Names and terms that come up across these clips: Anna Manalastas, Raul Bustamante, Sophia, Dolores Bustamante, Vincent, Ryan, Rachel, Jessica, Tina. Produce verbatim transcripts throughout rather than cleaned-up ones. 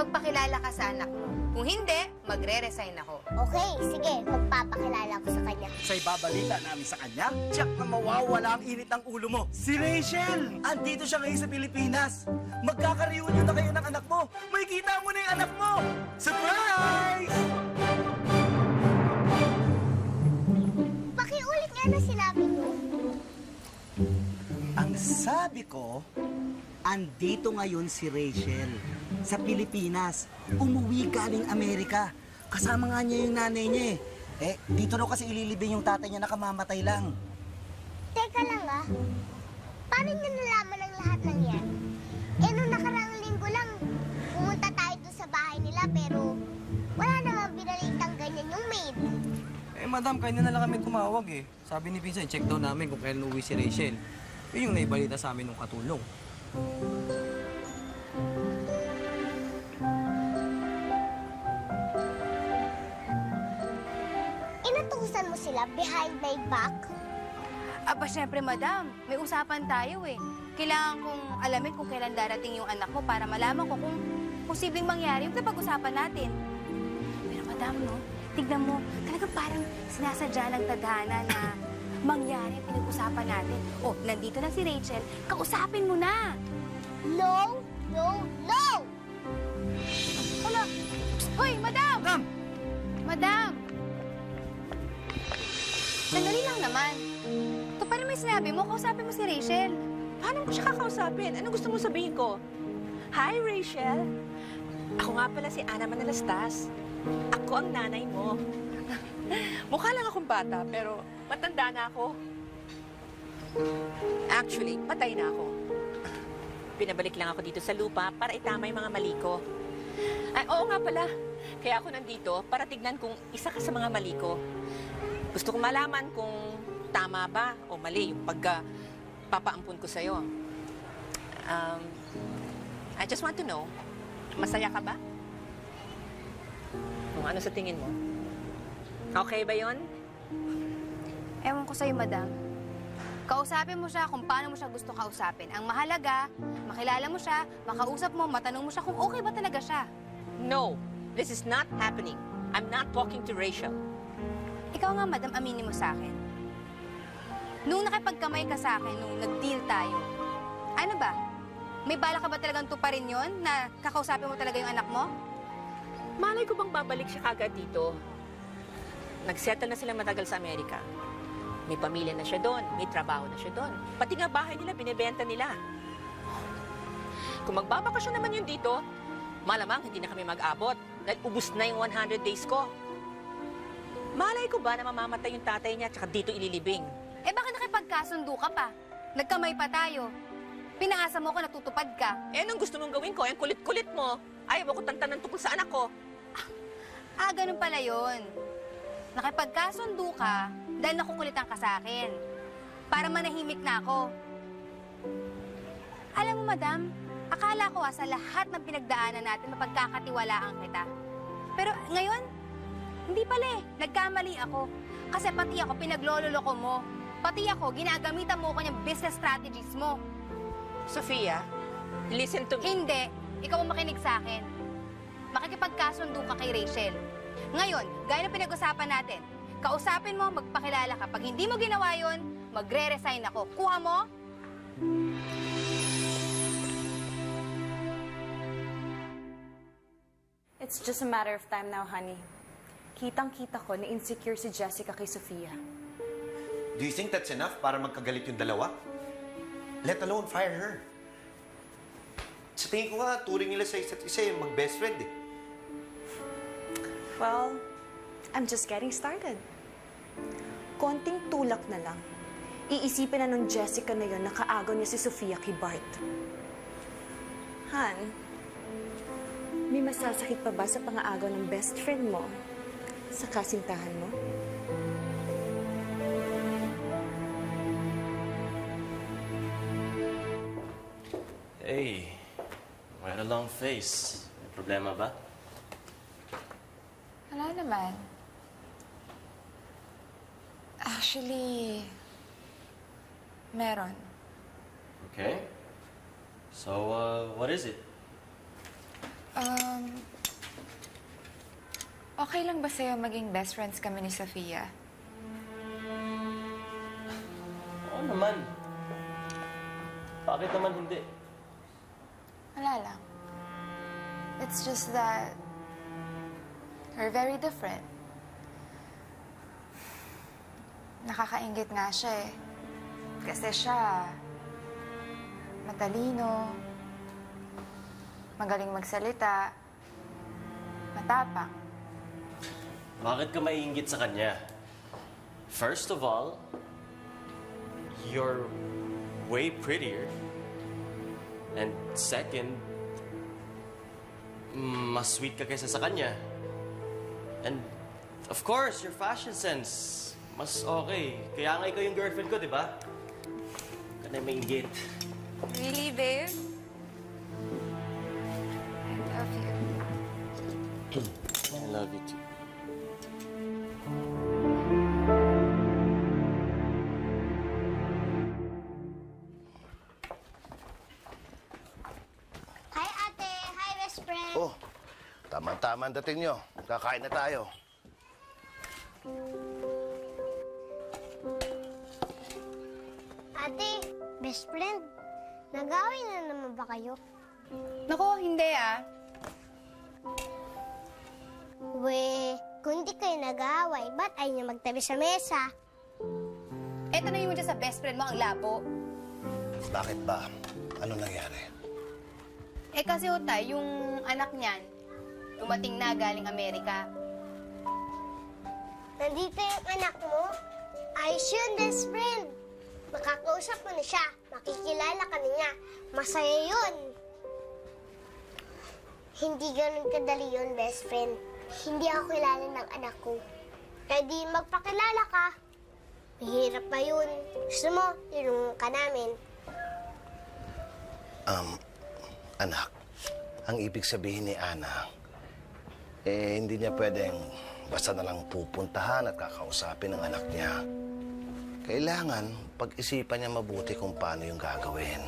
magpakilala ka sa anak mo. Kung hindi, magre-resign ako. Okay, sige. Magpapakilala ko sa kanya. Siya'y babalita namin sa kanya. Tiyak na mawawala ang init ng ulo mo. Si Rachel! Andito siya ngayon sa Pilipinas. Magkaka-reunion na kayo ng anak mo. May kita mo na yung anak mo! Surprise! Pakiulit nga na sinabi mo. Ang sabi ko, andito ngayon si Rachel sa Pilipinas. Umuwi galing Amerika. Kasama nga niya yung nanay niya eh. Eh, dito daw kasi ililibing yung tatay niya na kamamatay lang. Teka lang ah. Paano niya nalaman ang lahat ng yan? Eh, nung nakarang linggo lang, pumunta tayo doon sa bahay nila pero wala namang binalitang ganyan yung maid. Eh, madam, kanya na lang kami tumawag eh. Sabi ni Vincent, check daw namin kung kailan uwi si Rachel. Yun yung naibalita sa amin nung katulong. Inatusan mo sila behind my back? Aba, syempre, madam. May usapan tayo eh. Kailangan kong alamin kung kailan darating yung anak ko para malaman ko kung posibleng mangyari yung napag-usapan natin. Pero madam, no? Tignan mo, talaga parang sinasadya ng tadhana na mangyari ang pinag-usapan natin. O, oh, nandito na si Rachel, kausapin mo na! No! No! No! Wala! Hoy, madam! Madam! Madam! Sandali lang naman. Ito pa rin may sinabi mo, kausapin mo si Rachel. Paano ko siya kakausapin? Anong gusto mo sabihin ko? Hi, Rachel! Ako nga pala si Anna Manalastas. Ako ang nanay mo. Mukha lang akong bata, pero matanda na ako. Actually, patay na ako. Pinabalik lang ako dito sa lupa para itama yung mga mali ko. Ay, oo nga pala. Kaya ako nandito para tignan kung isa ka sa mga mali ko. Gusto kong malaman kung tama ba o mali yung pagpapaampun ko sa'yo. Um, I just want to know, masaya ka ba? Kung ano sa tingin mo? Okay ba yun? Ewan ko sa'yo, madam. Kausapin mo siya kung paano mo siya gusto kausapin. Ang mahalaga, makilala mo siya, makausap mo, matanong mo siya kung okay ba talaga siya. No, this is not happening. I'm not talking to Rachel. Ikaw nga, madam, aminin mo sa akin. Nung nakipagkamay ka sa akin, nung nag-deal tayo, ano ba? May bala ka ba talagang tuparin yun na kakausapin mo talaga yung anak mo? Malay ko bang babalik siya kagad dito? Nagsettle na sila matagal sa Amerika. May pamilya na siya doon, may trabaho na siya doon. Pati nga bahay nila, binibenta nila. Kung magbabakasyon naman yun dito, malamang hindi na kami mag-abot. Dahil ubus na yung one hundred days ko. Malay ko ba na mamamatay yung tatay niya tsaka dito ililibing? Eh baka nakipagkasundo ka pa. Nagkamay pa tayo. Pinaasa mo ko natutupad ka. Eh nung gusto mong gawin ko, yung kulit-kulit mo. Ayaw ako tantanan tukol sa anak ko. Ah, ah ganun pala yun. Nakipagkasundo ka, dahil nakukulitan ka sa akin. Para manahimik na ako. Alam mo, madam, akala ko ah, sa lahat ng pinagdaanan natin, mapagkakatiwalaan kita. Pero ngayon, hindi pala eh. Nagkamali ako. Kasi pati ako, pinaglololoko mo. Pati ako, ginagamitan mo ko ng business strategies mo. Sophia, listen to me. Hindi. Ikaw ang makinig sa akin. Makikipagkasundo ka kay Rachel. Ngayon, gaya na pinag-usapan natin, kausapin mo, magpakilala ka. Pag hindi mo ginawa yun, magre-resign ako. Kuha mo? It's just a matter of time now, honey. Kitang-kita ko na insecure si Jessica kay Sophia. Do you think that's enough para magkagalit yung dalawa? Let alone fire her. Sa tingin ko nga, turing nila sa isa't isa yung mag-best friend eh. Well, I'm just getting started. Konting tulak na lang. Iisipin na nung Jessica na yun, nakaagaw niya si Sophia kay Bart. Han, may masasakit pa ba sa pangaagaw ng best friend mo? Sa kasintahan mo? Hey, why the long face? May problema ba? Wala naman. Actually, meron. Okay. So, uh, what is it? Um, okay lang ba sa'yo maging best friends kami ni Sophia? Oo naman. Bakit naman hindi? Wala lang. It's just that we're very different. Nakakainggit nga siya eh. Kasi siya, matalino, magaling magsalita, matapang. Bakit ka maiinggit sa kanya? First of all, you're way prettier. And second, mas sweet ka kaysa sa kanya. And of course, your fashion sense. Mas okay. Kaya nga ikaw yung girlfriend ko, di ba? Huwag ka na mainggit. Really, babe? I love you. I love you too. Hi, ate. Hi, best friend. Oh, tama-tama ang dating nyo. Kakain na tayo. Ate, best friend, nag-away na naman ba kayo? Naku, hindi ah. We, kung di kayo nag-away, ba't ayaw niyo magtabi sa mesa? Eh, tanongin mo dyan sa best friend mo, ang labo. Bakit ba? Anong nangyari? Eh, kasi Utay, yung anak niyan, umating na galing Amerika. Nandito yung anak mo? Ayos yun, best friend. Makakausap mo na siya. Makikilala ka niya. Masaya yun. Hindi ganun kadali yun, best friend. Hindi ako kilala ng anak ko. Pwede magpakilala ka. Mahirap pa yun. Gusto mo, ilungan ka namin. Um, anak, ang ibig sabihin ni Anna, eh, hindi niya pwedeng basta na lang pupuntahan at kakausapin ng anak niya. Kailangan pag-isipan niya mabuti kung paano yung gagawin.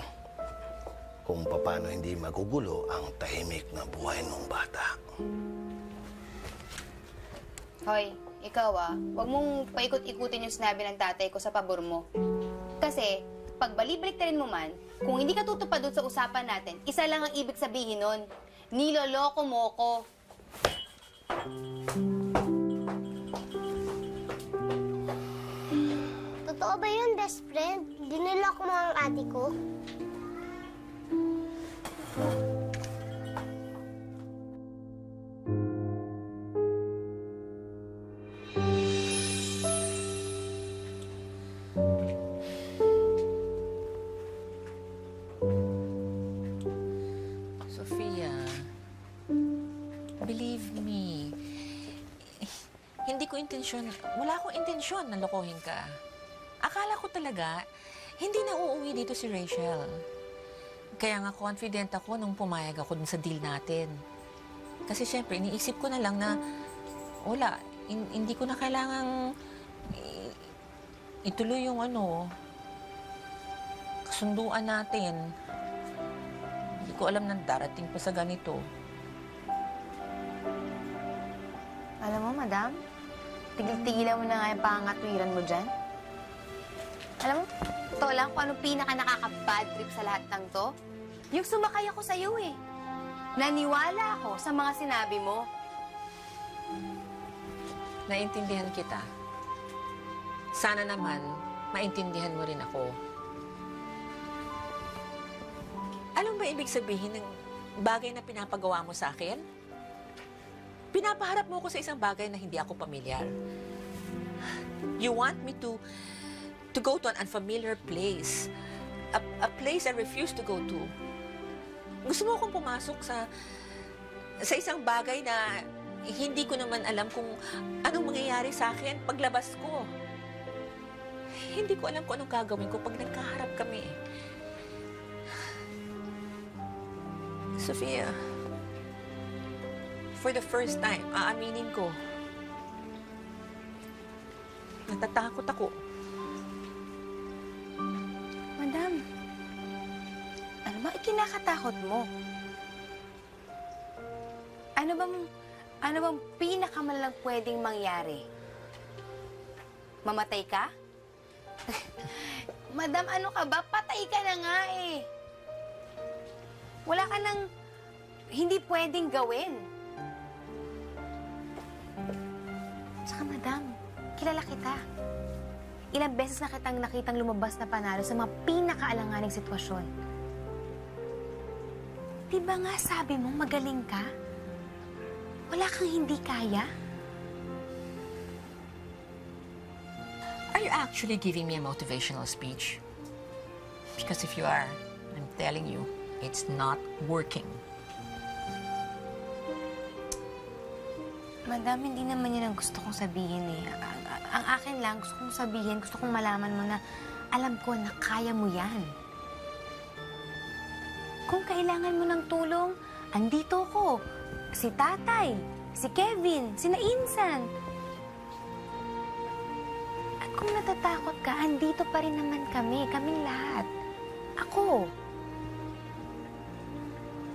Kung paano hindi magugulo ang tahimik na buhay ng bata. Hoy, ikaw ah, huwag mong paikot-ikutin yung sinabi ng tatay ko sa pabor mo. Kasi, pag balibalik-tarin mo man, kung hindi ka tutupad doon sa usapan natin, isa lang ang ibig sabihin nun, niloloko mo ko. Totoo ba yun, best friend? Dinilok mo ang ate ko? Sophia, believe me, hindi ko intensyon, wala akong intensyon na lokohin ka. Akala ko talaga, hindi na uuwi dito si Rachel. Kaya nga confident ako nung pumayag ako dun sa deal natin. Kasi siyempre, iniisip ko na lang na, wala, in, hindi ko na kailangang ituloy yung ano, kasunduan natin. Hindi ko alam na darating pa sa ganito. Alam mo, madam, tigil-tigilan mo na nga yung pangatwiran mo dyan. Alam mo, ito lang kung anong pinaka-nakaka-bad trip sa lahat ng to? Yung sumakay ako sa'yo eh. Naniwala ako sa mga sinabi mo. Naintindihan kita. Sana naman, maintindihan mo rin ako. Alam ba ibig sabihin ng bagay na pinapagawa mo sa akin? Pinapaharap mo ko sa isang bagay na hindi ako pamilyar. You want me to... to go to an unfamiliar place. A, a place I refuse to go to. Gusto mo akong pumasok sa, sa isang bagay na hindi ko naman alam kung anong mangyayari sa akin paglabas ko. Hindi ko alam kung anong gagawin ko pag nagkaharap kami. Sophia, for the first time, aaminin ko, natatakot ako. Madam, ano ba ikinakatakot mo? Ano bang, ano bang pinakamalang pwedeng mangyari? Mamatay ka? Madam, ano ka ba? Patay ka na nga eh. Wala ka nang hindi pwedeng gawin. Tsaka, madam, kilala kita. Ilang beses na kitang nakitang lumabas na panalo sa mga pinakaalanganing sitwasyon. Di ba nga sabi mo, magaling ka? Wala kang hindi kaya? Are you actually giving me a motivational speech? Because if you are, I'm telling you, it's not working. Madam, hindi naman yun ang gusto kong sabihin eh. Ang, ang akin lang, gusto kong sabihin, gusto kong malaman mo na alam ko na kaya mo yan. Kung kailangan mo ng tulong, andito ko. Si tatay, si Kevin, si Nainsan. At kung natatakot ka, andito pa rin naman kami, kaming lahat. Ako.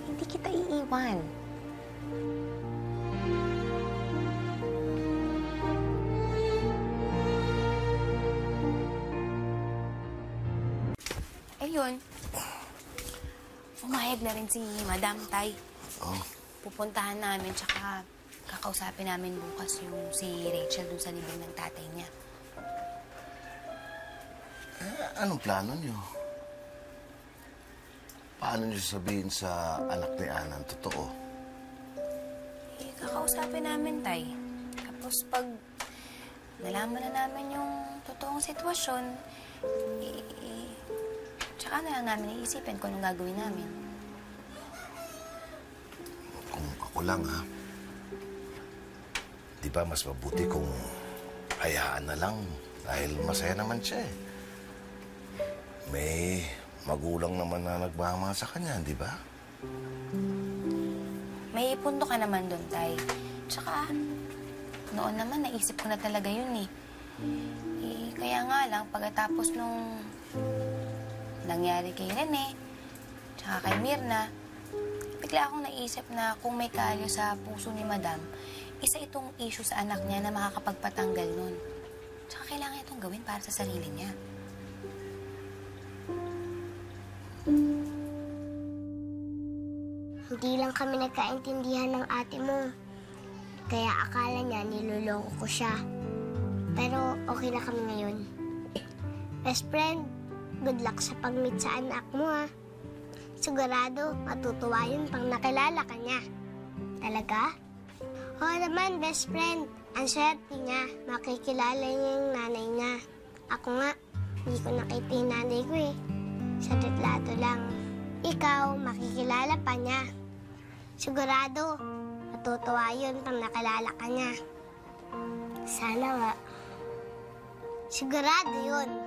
Hindi kita iiwan. Ayun, umayag na rin si Madam Tay. Oo. Oh. Pupuntahan namin, tsaka kakausapin namin bukas yung si Rachel dun sa libing ng tatay niya. Eh, anong plano niyo? Paano niyo sabihin sa anak ni Ana ang totoo? Eh, kakausapin namin, Tay. Tapos pag nalaman na namin yung totoong sitwasyon, eh, eh tsaka na lang namin iisipin kung anong gagawin namin. Kung ako lang, ha? Di ba mas mabuti kung hayaan na lang dahil masaya naman siya eh. May magulang naman na nagbama sa kanya, di ba? May punto ka naman doon, Tay. Tsaka noon naman naisip ko na talaga yun eh. Eh kaya nga lang pagkatapos nung nangyari kay Rene, tsaka kay Mirna, bigla akong naisip na kung may kalyo sa puso ni Madam, isa itong issue sa anak niya na makakapagpatanggal nun. Tsaka kailangan itong gawin para sa sarili niya. Hindi lang kami nagkaintindihan ng ate mo. Kaya akala niya niloloko ko siya. Pero okay na kami ngayon. Best friend, good luck sa pag-meet sa anak mo, ha? Sigurado, matutuwa yun pang nakilala ka niya. Talaga? Oo naman, best friend. Ang swerte niya, makikilala niya yung nanay niya. Ako nga, hindi ko nakita yung nanay ko, eh. Sa retrato lang. Ikaw, makikilala pa niya. Sigurado, matutuwa yun pang nakilala ka niya. Sana nga. Sigurado yun.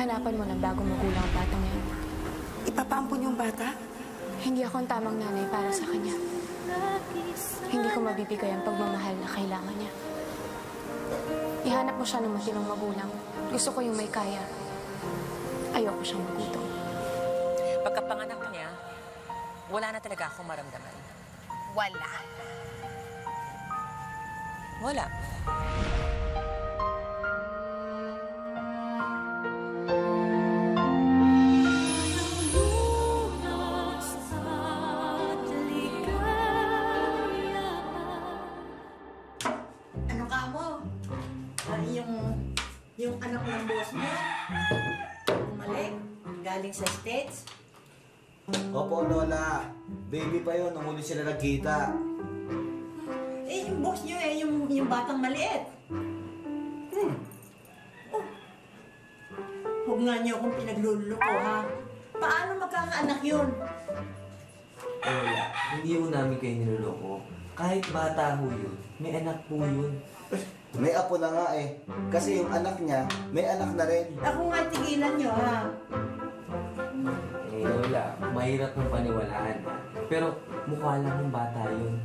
Hanapan mo ng bagong magulang ang batang yan. Ipapampun yung bata? Hindi ako ang tamang nanay para sa kanya. Hindi ko mabibigay ang pagmamahal na kailangan niya. Ihanap mo siya ng matinong magulang. Gusto ko yung may kaya. Ayoko siyang magutom. Pagkapanganak niya, wala na talaga akong maramdaman. Wala. Wala. Sa States? Opo, Lola. Baby pa yun. Nung huli sila nagkita. Eh, yung boss nyo eh. Yung, yung batang maliit. Hmm. Oh. Huwag nga nyo akong pinagluloko, ha? Paano magkakaanak yun? Lola, hindi ho namin kayo niluloko. Kahit bata ho yun, may anak po yun. May apo na nga eh. Kasi yung anak niya, may anak na rin. Ako nga, tigilan niyo ha. Eh, Lola, mahirap mong paniwalaan. Pero mukha lang yung bata yun.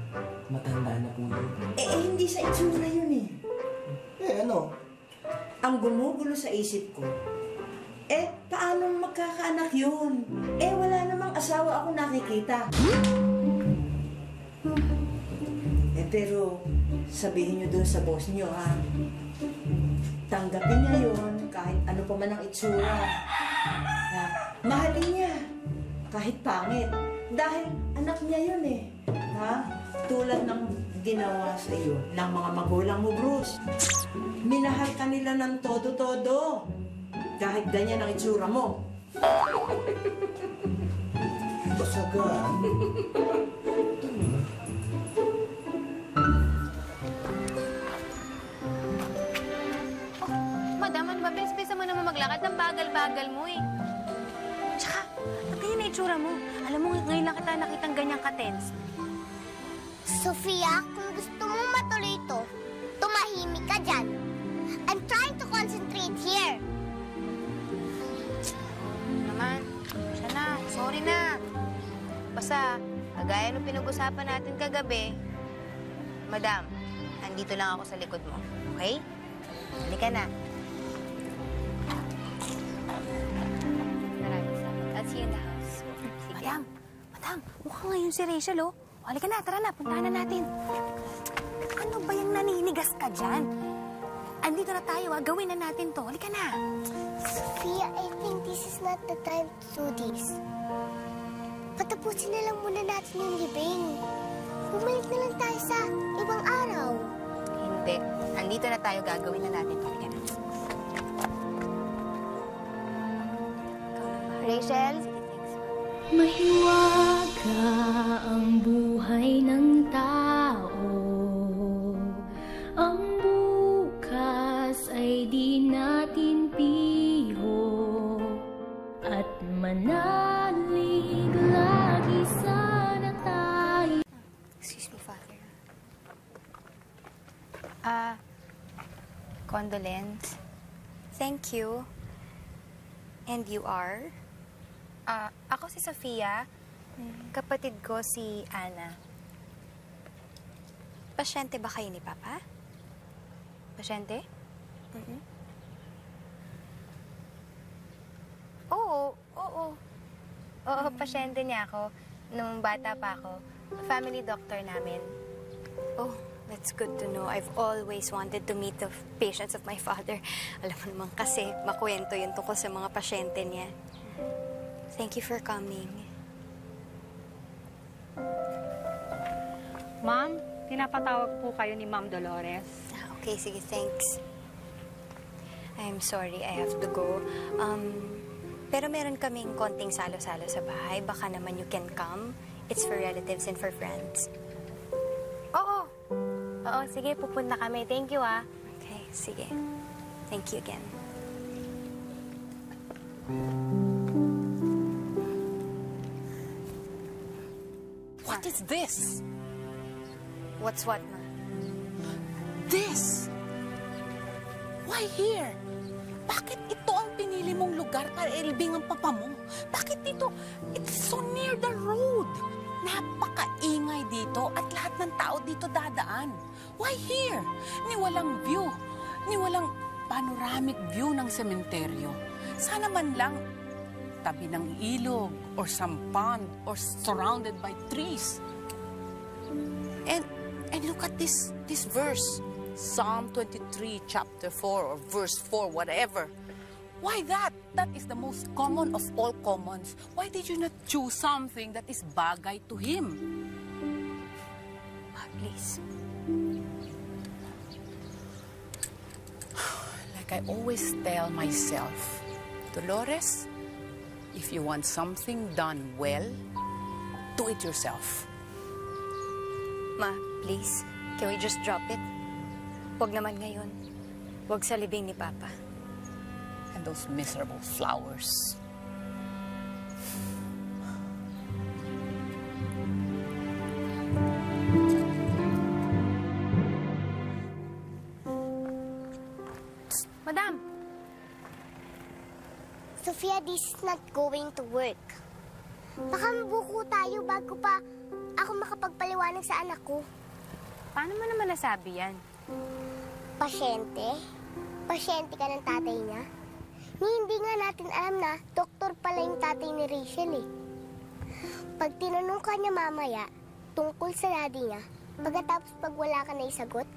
Matanda na po yun. Eh, eh hindi sa itsura yun eh. Eh, ano? Ang gumugulo sa isip ko, eh, paano magkakaanak yun? Eh, wala namang asawa ako nakikita. Eh, pero sabihin nyo doon sa boss nyo, ha? Tanggapin niya yun kahit ano pa man ang itsura. Ha? Mahalin niya kahit pangit. Dahil anak niya yun, eh. Ha? Tulad ng ginawa sa iyo ng mga magulang mo, Bruce. Minahal ka nila ng todo-todo. Kahit ganyan ang itsura mo. Basagan. Oh, madam, ano ba? Bilis-bilisan mo naman maglakad. Ang bagal-bagal mo eh. Tsaka, ang ganyan na itsura mo. Alam mo, ngayon lang kita nakitang ganyang ka-tense. Sophia, kung gusto mong matuloy ito, tumahimik ka dyan. I'm trying to concentrate here. Siya na. Sorry na. Basta, kagaya nung pinag-usapan natin kagabi, Madam, andito lang ako sa likod mo. Okay? Halika na. Maraming salamat. I'll see you in the house. Sige. Madam, Madam, mukhang ngayon si Rachel, oh. Halika na, tara na. Puntahan na natin. Ano ba yung naninigas ka dyan? Andito na tayo, ah. Gawin na natin to. Halika na. Sophia, I think this is not the time to do this. Patapusin na lang muna natin yung libing. Bumalik na lang tayo sa ibang araw. Hindi. Andito na tayo, gagawin na natin. Halika na. Rachel? Mahiwaga ang buhay ng tao. Ang bukas ay di natin pili. At manalig lagi sana tayo. Excuse me, Father. Ah, uh, condolence. Thank you. And you are? Ah, uh, ako si Sophia. Kapatid ko si Anna. Pasyente ba kayo ni Papa? Pasyente? Mm-hmm. Oo, oo. Oo, pasyente niya ako nung bata pa ako. Family doctor namin. Oh, that's good to know. I've always wanted to meet the patients of my father. Alam mo naman kasi, makwento yun tungkol sa mga pasyente niya. Thank you for coming. Ma'am, pinapatawag po kayo ni Ma'am Dolores. Ah, okay, sige, thanks. I'm sorry, I have to go. Um... Pero meron kaming konting salo-salo sa bahay. Baka naman you can come. It's for relatives and for friends. Oo. Oo, sige. Pupunta kami. Thank you, ah. Okay, sige. Thank you again. What is this? What's what, Ma? This! Why here? Bakit ito ang pinili mong lugar para ilibing ang papa mo? Bakit dito? It's so near the road. Napakaingay dito at lahat ng tao dito dadaan. Why here? Ni walang view. Ni walang panoramic view ng sementeryo. Sana man lang tabi ng ilog or some pond or surrounded by trees. And, and look at this, this verse. Psalm twenty-three, chapter four, or verse four, whatever. Why that? That is the most common of all commons. Why did you not choose something that is bagay to him? Ah, please. Like I always tell myself, Dolores, if you want something done well, do it yourself. Ma, please, can we just drop it? Huwag naman ngayon. Huwag sa libing ni Papa. And those miserable flowers. Madam! Sophia, this is not going to work. Baka mabuko tayo bago pa ako makapagpaliwanag sa anak ko. Paano mo naman nasabi yan? Pasyente? Pasyente ka ng tatay niya? Ni hindi nga natin alam na doktor pala yung tatay ni Rachel eh. Pag tinanong ka niya mamaya tungkol sa daddy niya, pagkatapos pag wala ka na isagot,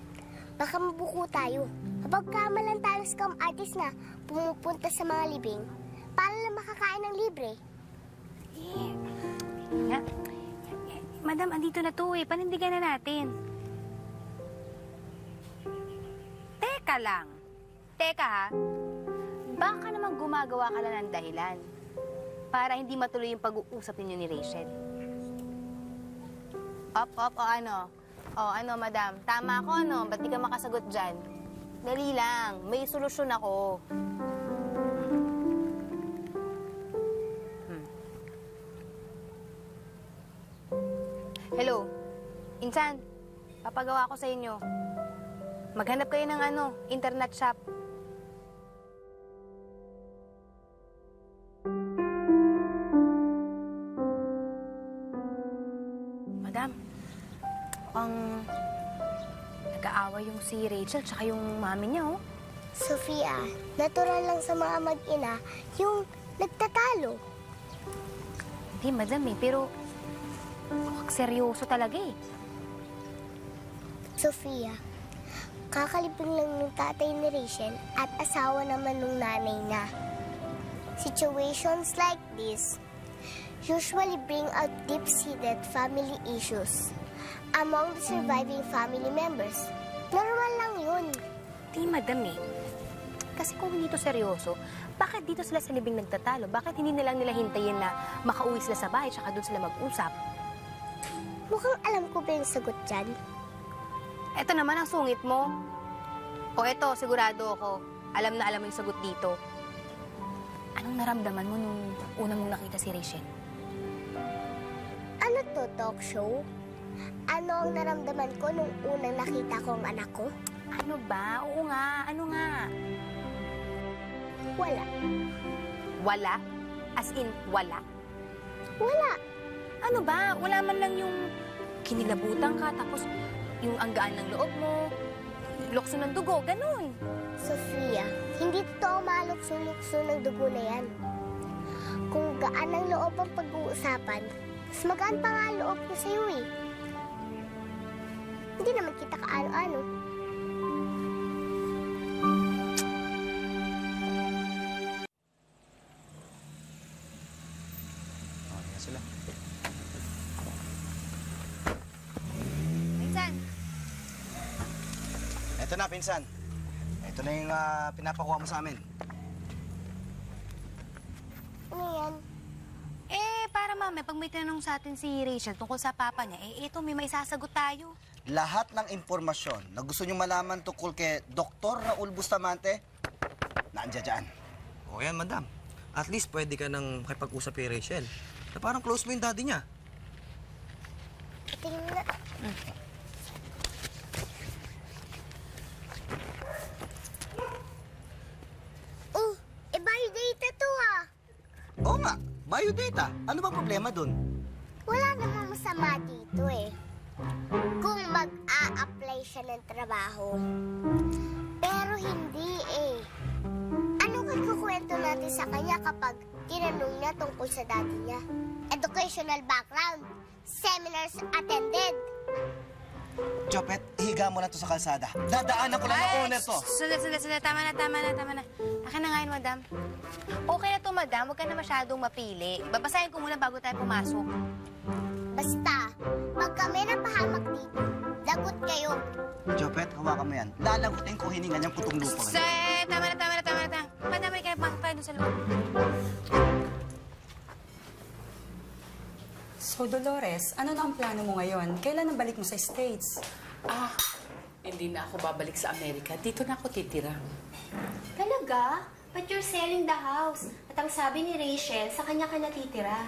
baka mabuko tayo. Kapag kamalan tayo scam artist na pumupunta sa mga libing, para lang makakain ng libre. Yeah. Yeah. Madam, andito na to eh. Panindigan na natin. Teka lang. Teka ha. Baka naman gumagawa ka lang ng dahilan para hindi matuloy yung pag-uusap ninyo ni Rachel. Op, op, o ano? O ano, madam? Tama ako, ano? Ba't di ka makasagot dyan? Dali lang. May solusyon ako. Hello, Insan, papagawa ko sa inyo. Maghanap kayo ng ano, internet shop. Madam, ang nag-aaway yung si Rachel tsaka yung mami niya, oh. Sophia, natural lang sa mga mag-ina yung nagtatalo. Hindi, madam, eh, pero... Seryoso talaga eh. Sophia, kakalibing lang ng tatay ni Rachel at asawa naman ng nanay na. Situations like this usually bring out deep-seated family issues among the surviving family members. Normal lang yun. Di, madam eh. Kasi kung hindi ito seryoso, bakit dito sila sa libing nagtatalo? Bakit hindi nilang nila hintayin na makauwi sila sa bahay tsaka doon sila mag-usap? Mukhang alam ko ba yung sagot dyan? Eto naman ang sungit mo. O eto, sigurado ako. Alam na alam mo yung sagot dito. Anong naramdaman mo nung unang mong nakita si Rachel? Ano to, talk show? Ano ang naramdaman ko nung unang nakita ko ang anak ko? Ano ba? Oo nga. Ano nga? Wala. Wala? As in, wala? Wala. Ano ba? Wala man lang yung kinilabutan ka, tapos yung anggaan ng loob mo, lukso ng dugo, ganun. Sophia, hindi totoo malukso-lukso ng dugo na yan. Kung gaan ng loob ang pag-uusapan, mas magaan pa nga loob ko sa'yo eh. Hindi naman kita kaano-ano. Ito na, pinsan. Ito na yung uh, pinapakuha mo sa amin. Ano yan? Eh, para mami, pag may tinanong sa atin si Rachel tungkol sa papa niya, eh, ito, may may sasagot tayo. Lahat ng impormasyon na gusto nyo malaman tungkol kay Doktor Raul Bustamante, naandiyan. O yan, madam. At least pwede ka nang makipag-usap kay Rachel. Na parang close mo yung daddy niya. Tingnan mo na. Hmm. Biodata? Ano bang problema dun? Wala namang masama dito eh. Kung mag-a-apply siya ng trabaho. Pero hindi eh. Ano kukwento natin sa kanya kapag tinanong niya tungkol sa daddy niya? Educational background, seminars attended. Chopet, higa mo na to sa kalsada. Dadaanan ko lang ang owner to. Sulat, sulat, sulat. Tama na, tama na, tama na. Akin na nga yun, madam. Okay na to, madam. Huwag ka na masyadong mapili. Babasahin ko muna bago tayo pumasok. Basta, pag kami napahamak dito, lagot kayo. Chopet, hawakan mo yan. Lalagutin ko hiningan niyang putong lupa. Sir, tama na, tama na, tama na. Madami kayo pa, pa doon sa loob. So, Dolores, ano na ang plano mo ngayon? Kailan ang balik mo sa States? Ah, hindi na ako babalik sa Amerika. Dito na ako titira. Talaga? But you're selling the house. At ang sabi ni Rachel, sa kanya ka natitira.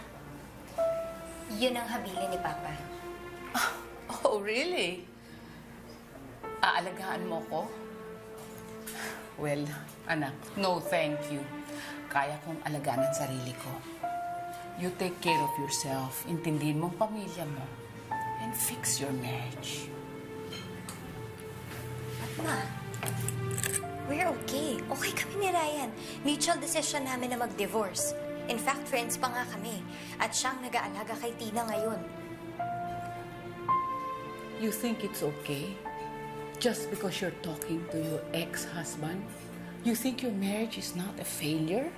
Yun ang habili ni Papa. Oh, oh really? Aalagaan mo ko? Well, anak, no thank you. Kaya kong alagaan ang sarili ko. You take care of yourself. Intindihin mo ang pamilya mo. And fix your marriage. Ma, we're okay. Okay kami ni Ryan. Mutual decision namin na mag-divorce. In fact, friends pa nga kami. At siyang nag-aalaga kay Tina ngayon. You think it's okay? Just because you're talking to your ex-husband? You think your marriage is not a failure?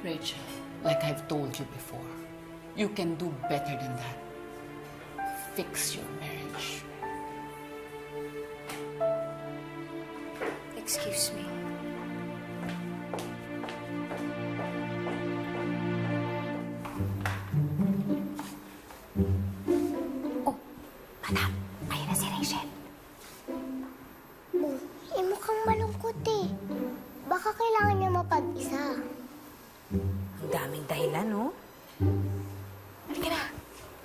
Rachel, like I've told you before, you can do better than that. Fix your marriage. Excuse me. Oh, madam, ayan na si Rachel. Oh, eh mukhang malungkot eh. Baka kailangan niya mapag-isa. Ang daming dahilan, no? Halika na.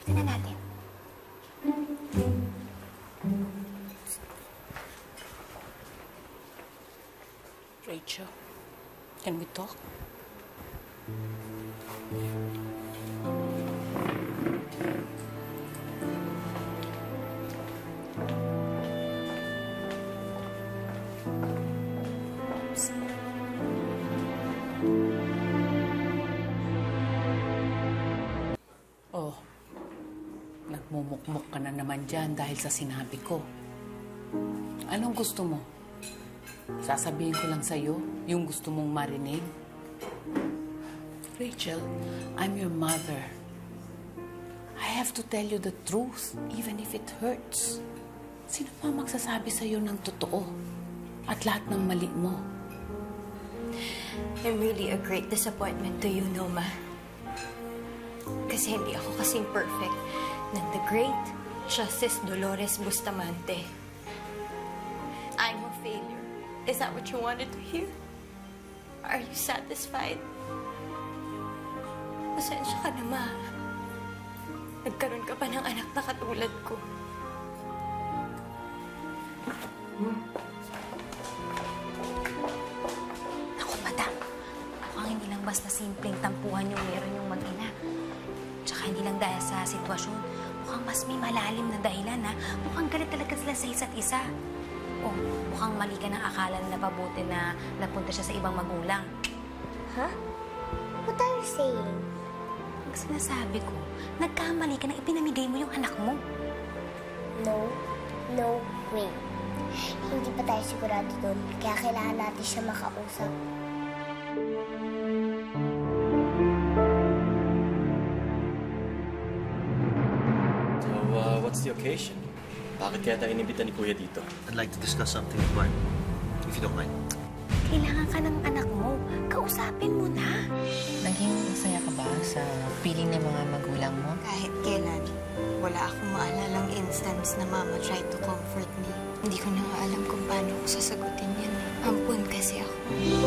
Halika na natin. Rachel, can we talk? Oh, nagmumukmuk ka na naman dyan dahil sa sinabi ko. Anong gusto mo? Sasabihin ko lang sa'yo yung gusto mong marinig. Rachel, I'm your mother. I have to tell you the truth, even if it hurts. Sino pa magsasabi sa'yo ng totoo at lahat ng mali mo? I'm really a great disappointment to you, Noma. Kasi hindi ako kasing perfect ng the great Justice Dolores Bustamante. I'm a failure. Is that what you wanted to hear? Are you satisfied? Pasensya ka na, ma. Nagkaroon ka pa ng anak na katulad ko. Naku, madam. Mukhang hindi lang basta simpleng tampuhan yung meron yung mag-ina. Tsaka hindi lang dahil sa sitwasyon. Mukhang mas may malalim na dahilan, ha? Mukhang galit talaga sila sa isa't isa. Oh, mukhang mali ka ng akala na pabuti na napunta siya sa ibang magulang. Huh? What are you saying? Ang sinasabi ko, nagkamali ka na ipinamigay mo yung anak mo. No, no way. Hindi pa tayo sigurado doon, kaya kailangan natin siya makausap. So, uh, what's the occasion? Bakit kaya tayo inibita ni Kuya dito? I'd like to discuss something with Ryan, if you don't mind. Kailangan ka ng anak mo. Kausapin mo na. Naging masaya ka ba sa piling ng mga magulang mo? Kahit kailan, wala akong maalalang instance na Mama tried to comfort me. Hindi ko na alam kung paano ko sasagutin yan. Ampun kasi ako.